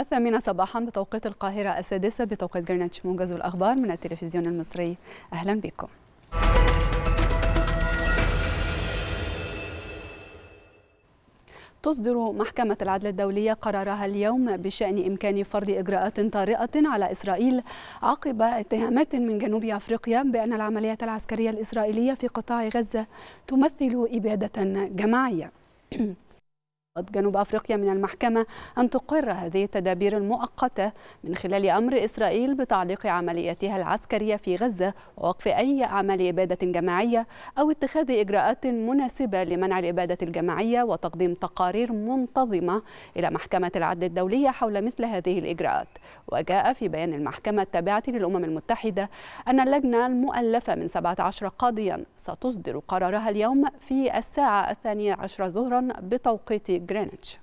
الثامنة صباحا بتوقيت القاهرة، السادسة بتوقيت جرينتش. موجز الأخبار من التلفزيون المصري، أهلا بكم. تصدر محكمة العدل الدولية قرارها اليوم بشأن إمكان فرض إجراءات طارئة على إسرائيل عقب اتهامات من جنوب أفريقيا بأن العمليات العسكرية الإسرائيلية في قطاع غزة تمثل إبادة جماعية. جنوب أفريقيا من المحكمة أن تقر هذه التدابير المؤقتة من خلال أمر إسرائيل بتعليق عملياتها العسكرية في غزة ووقف أي عمل إبادة جماعية أو اتخاذ إجراءات مناسبة لمنع الإبادة الجماعية، وتقديم تقارير منتظمة إلى محكمة العدل الدولية حول مثل هذه الإجراءات. وجاء في بيان المحكمة التابعة للأمم المتحدة أن اللجنة المؤلفة من 17 قاضيا ستصدر قرارها اليوم في الساعة 12 ظهرا بتوقيت جرينتش.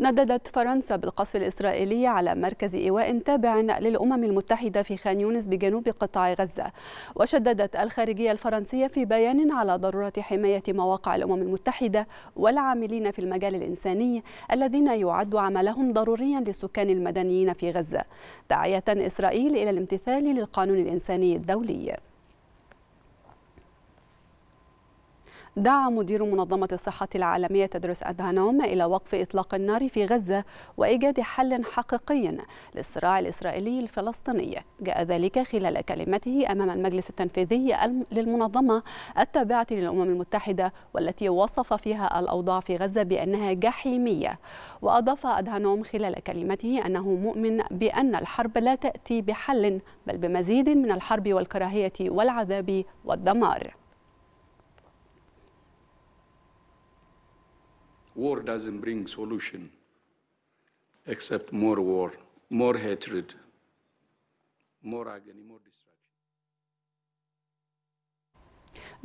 نددت فرنسا بالقصف الإسرائيلي على مركز إيواء تابع للأمم المتحدة في خان يونس بجنوب قطاع غزة، وشددت الخارجية الفرنسية في بيان على ضرورة حماية مواقع الأمم المتحدة والعاملين في المجال الإنساني الذين يعد عملهم ضروريا للسكان المدنيين في غزة، داعية إسرائيل إلى الامتثال للقانون الإنساني الدولي. دعا مدير منظمة الصحة العالمية تدرس أدهانوم إلى وقف إطلاق النار في غزة وإيجاد حل حقيقي للصراع الإسرائيلي الفلسطيني. جاء ذلك خلال كلمته أمام المجلس التنفيذي للمنظمة التابعة للأمم المتحدة، والتي وصف فيها الأوضاع في غزة بأنها جحيمية. وأضاف أدهانوم خلال كلمته أنه مؤمن بأن الحرب لا تأتي بحل بل بمزيد من الحرب والكراهية والعذاب والدمار. War doesn't bring solution except more war, more hatred, more agony, more destruction.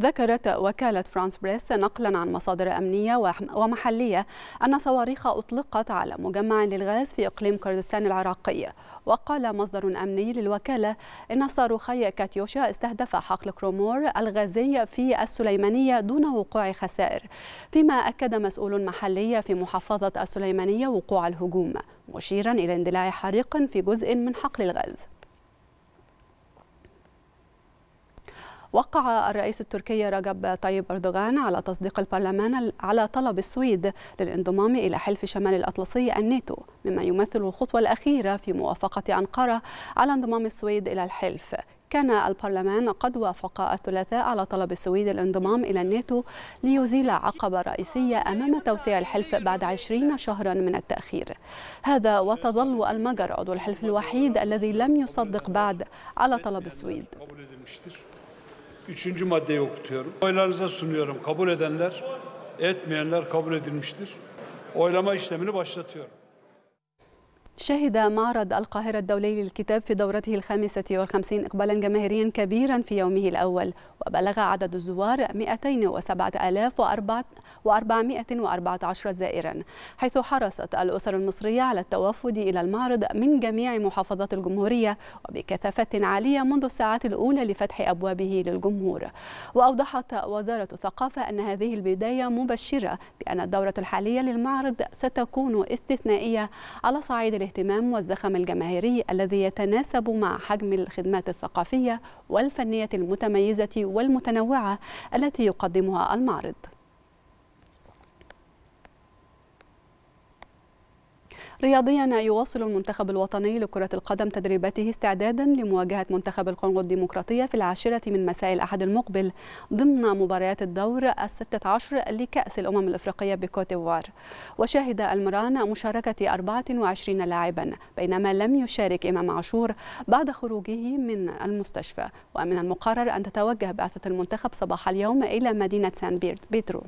ذكرت وكالة فرانس بريس نقلا عن مصادر أمنية ومحلية أن صواريخ أطلقت على مجمع للغاز في إقليم كردستان العراقي. وقال مصدر أمني للوكالة إن صاروخي كاتيوشا استهدف حقل كرومور الغازي في السليمانية دون وقوع خسائر، فيما أكد مسؤول محلي في محافظة السليمانية وقوع الهجوم، مشيرا إلى اندلاع حريق في جزء من حقل الغاز. وقع الرئيس التركي رجب طيب أردوغان على تصديق البرلمان على طلب السويد للانضمام إلى حلف شمال الأطلسي الناتو، مما يمثل الخطوة الأخيرة في موافقة أنقرة على انضمام السويد إلى الحلف. كان البرلمان قد وافق الثلاثاء على طلب السويد الانضمام إلى الناتو ليزيل عقبة رئيسية أمام توسيع الحلف بعد 20 شهرا من التأخير. هذا وتظل المجر عضو الحلف الوحيد الذي لم يصدق بعد على طلب السويد. Üçüncü maddeyi okutuyorum. Oylarınıza sunuyorum. Kabul edenler, etmeyenler kabul edilmiştir. Oylama işlemini başlatıyorum. شهد معرض القاهرة الدولي للكتاب في دورته ال55 إقبالا جماهيريا كبيرا في يومه الأول، وبلغ عدد الزوار 207,414 زائرا، حيث حرصت الأسر المصرية على التوافد إلى المعرض من جميع محافظات الجمهورية وبكثافة عالية منذ الساعات الأولى لفتح أبوابه للجمهور. وأوضحت وزارة الثقافة أن هذه البداية مبشرة بأن الدورة الحالية للمعرض ستكون استثنائية على صعيد الاهتمام والزخم الجماهيري الذي يتناسب مع حجم الخدمات الثقافية والفنية المتميزة والمتنوعة التي يقدمها المعرض. رياضيا، يواصل المنتخب الوطني لكرة القدم تدريباته استعدادا لمواجهة منتخب الكونغو الديمقراطية في 10 من مساء الأحد المقبل ضمن مباريات الدور 16 لكأس الأمم الأفريقية بكوت ديفوار. وشهد المران مشاركة 24 لاعبا، بينما لم يشارك إمام عشور بعد خروجه من المستشفى. ومن المقرر أن تتوجه بعثة المنتخب صباح اليوم إلى مدينة سان بيرت بيترو.